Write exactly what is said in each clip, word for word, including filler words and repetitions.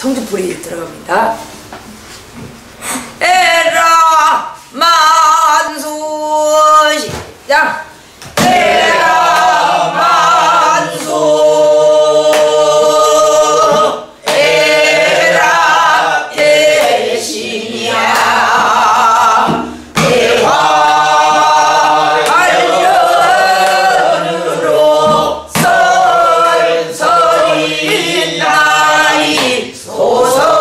성주풀이 들어갑니다. 에라 만수 시작. 에라 만수 에라 대신이야 대화연으로 선선히 나이 소서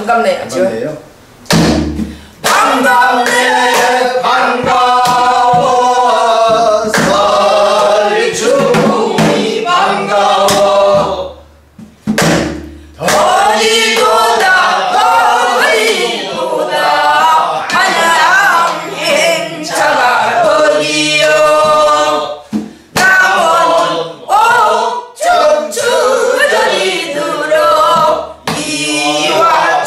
반갑네요. 반갑네요. 반갑네 반가워 설주풀이 반가워 어디도다 어디도다 한양 행차가 어디요 남원 옥중 주전이 들어 이와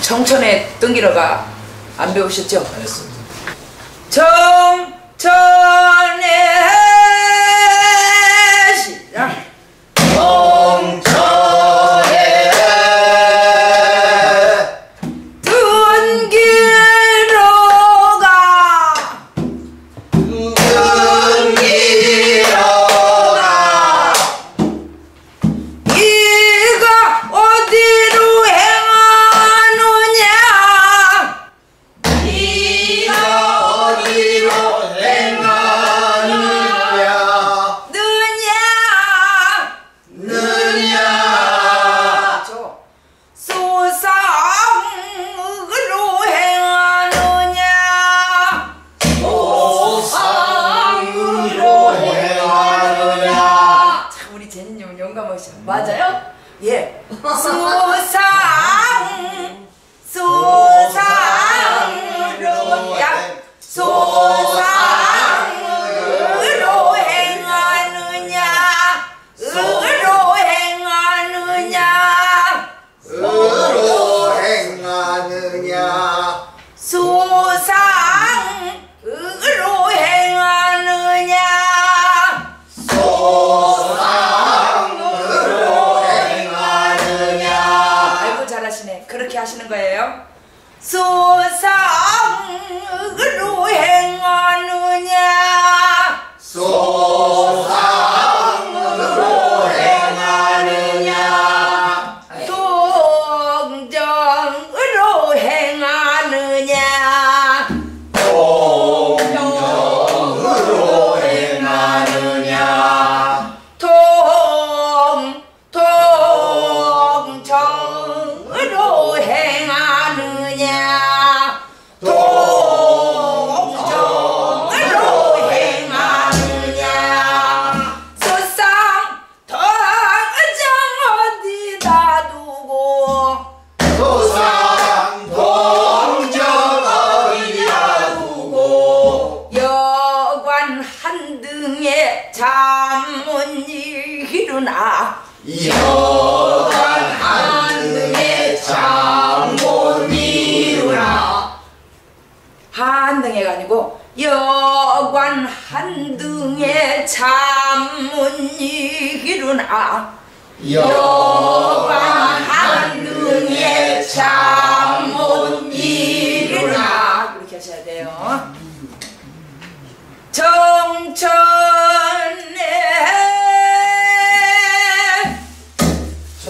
정천에 등기러가 안 배우셨죠? 알겠습니다. 정천에 시작. 정천에 등기러가 등기러가 음. 맞아요? 예. 수상 수상으로 약 수상으로 행하느냐 으로 행하느냐 으로 행하느냐 수상으로 행하느냐 수상으로 행하느냐. 아이고 잘하시네. 그렇게 하시는 거예요? 수상으로 행하느냐 수상으로 행하느냐 동정으로 행하느냐 동정으로 행하느냐 동 동정으로 행하느냐 동정으로 행하느냐 소상 동정 어디다 두고 소상 동정 어디다 두고 여관 한등에 잠언이 일어나 여관 한등에 잠언이 한등에가 아니고 여관 한등에 잠언이 일어나 여관 한등에 잠언이 일어나 그렇게 하셔야 돼요. 정천에 한등에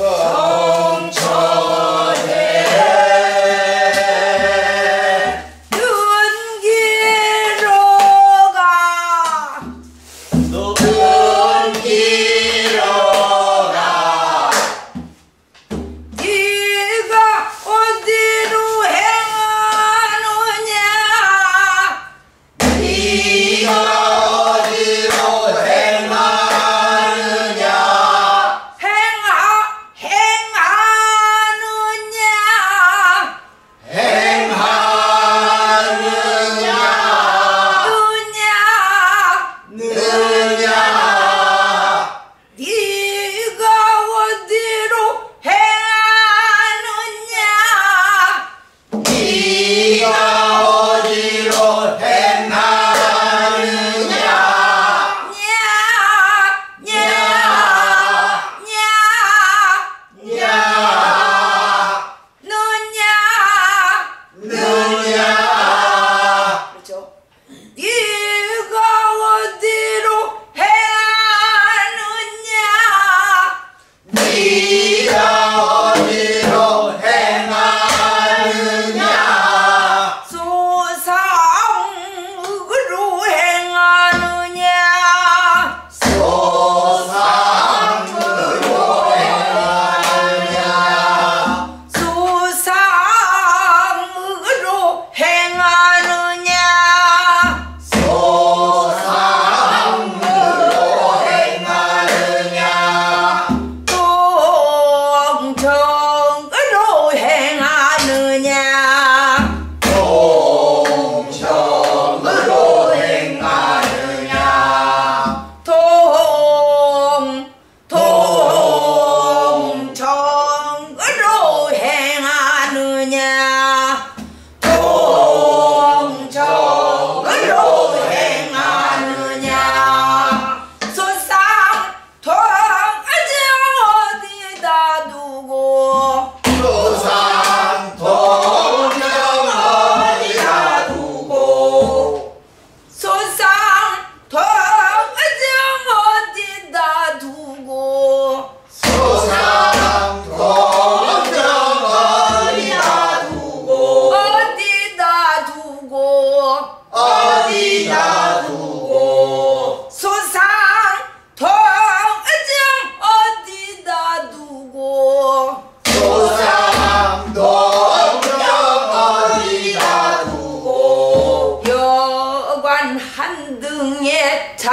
잠언이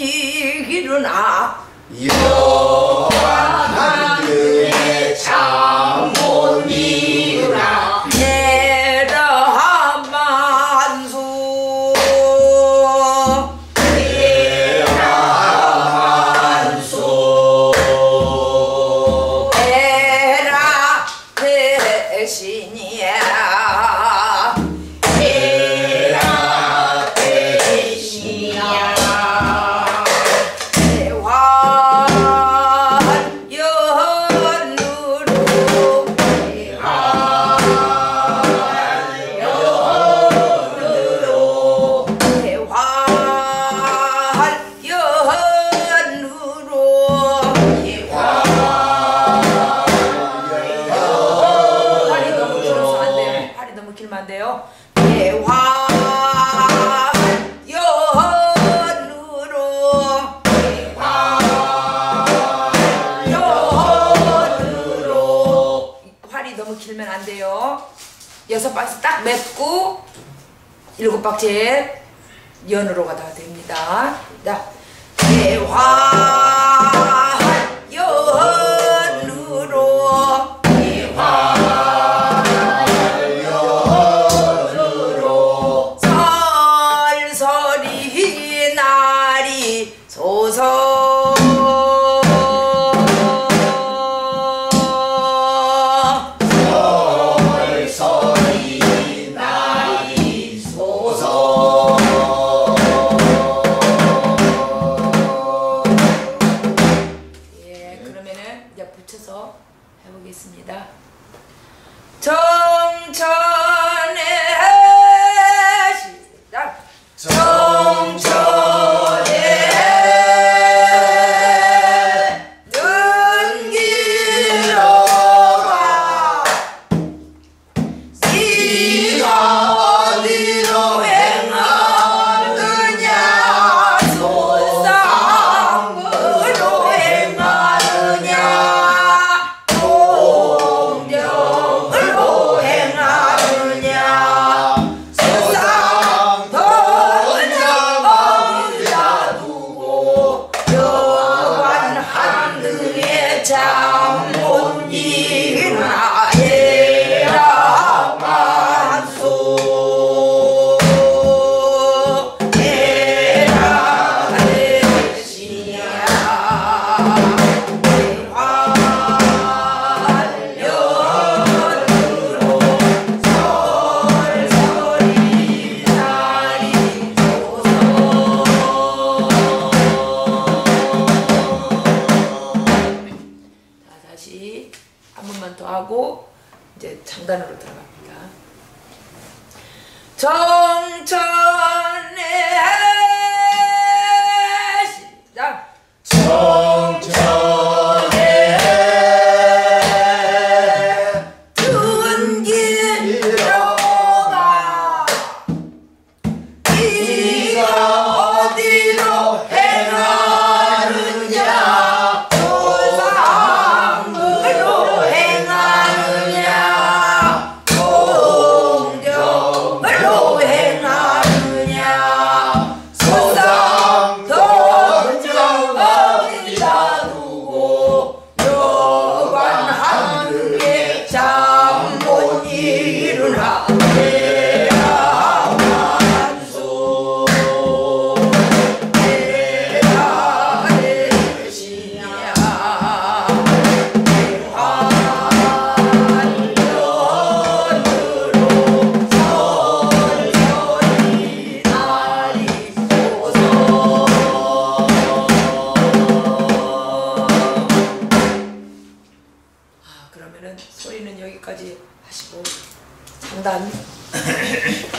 일어나 길면 안 돼요. 여섯 박스 딱 맺고 일곱 박스에 연으로가 다 됩니다. 자, 대화 연으로 대화 연으로 설설이 날이 소서 해보겠습니다. 정천의 시작. 정천의 눈길로가 네가 어디로 행하느냐 손상으로 행하느냐 하고 이제 장단으로 들어갑니다. 정천의 시작. 정천의 눈길로가 네가 어디로 행하느냐 소리는 여기까지 하시고 장단